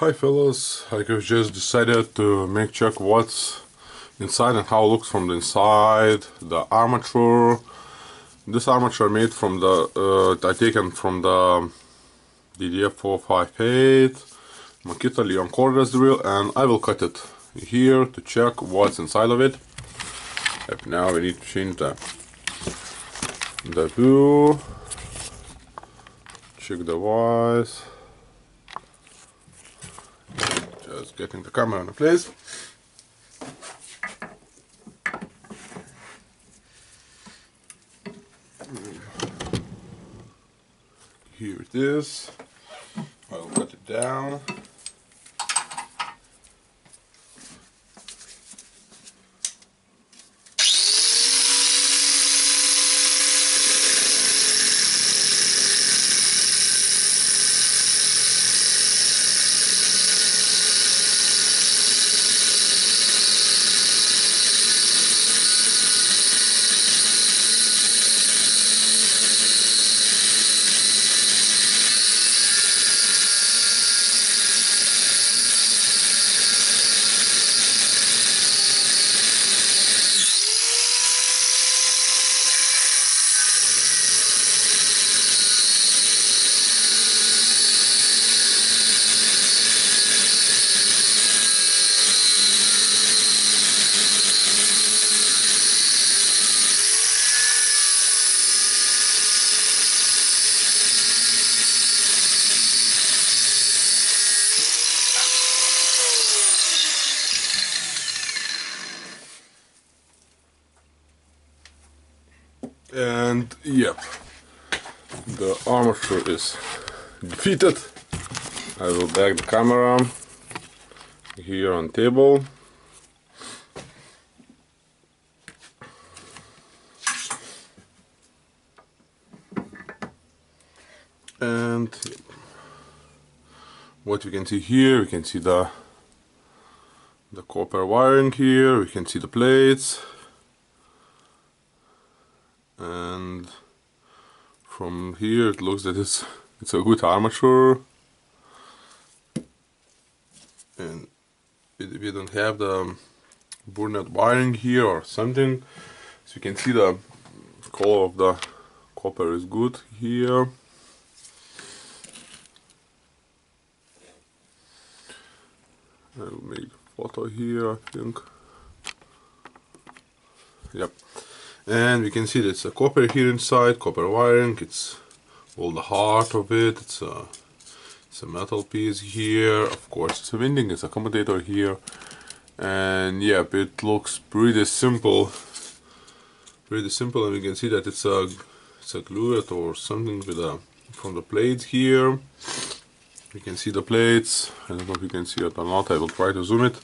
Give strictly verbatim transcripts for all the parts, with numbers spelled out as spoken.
Hi fellas, I just decided to make check what's inside and how it looks from the inside. The armature, this armature made from the, uh, I taken from the D D F four five eight, Makita Leon cordless drill, and I will cut it here to check what's inside of it. And now we need to change the, the view, check the wires. Just getting the camera in place. Here it is. I'll cut it down. And yep, the armature is defeated. I will back the camera here on table. And what we can see here, we can see the the copper wiring here, we can see the plates. And from here it looks that it's it's a good armature, and we don't have the burnout wiring here or something. So you can see the color of the copper is good here, I'll make a photo here, I think. Yep. And we can see that it's a copper here inside, copper wiring, it's all the heart of it, it's a, it's a metal piece here, of course it's a winding, it's an accommodator here, and yeah, it looks pretty simple, pretty simple, and we can see that it's a, it's a glued or something with a, from the plates here, we can see the plates, I don't know if you can see it or not, I will try to zoom it.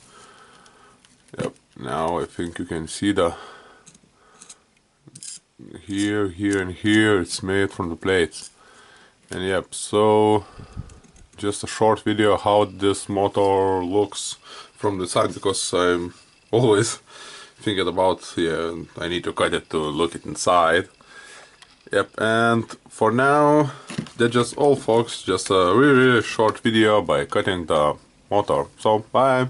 Yep, now I think you can see the here, here and here, it's made from the plates. And yep, so just a short video how this motor looks from the side, because I'm always thinking about, yeah, I need to cut it to look it inside. Yep, and for now that's just all folks, just a really really short video by cutting the motor. So bye!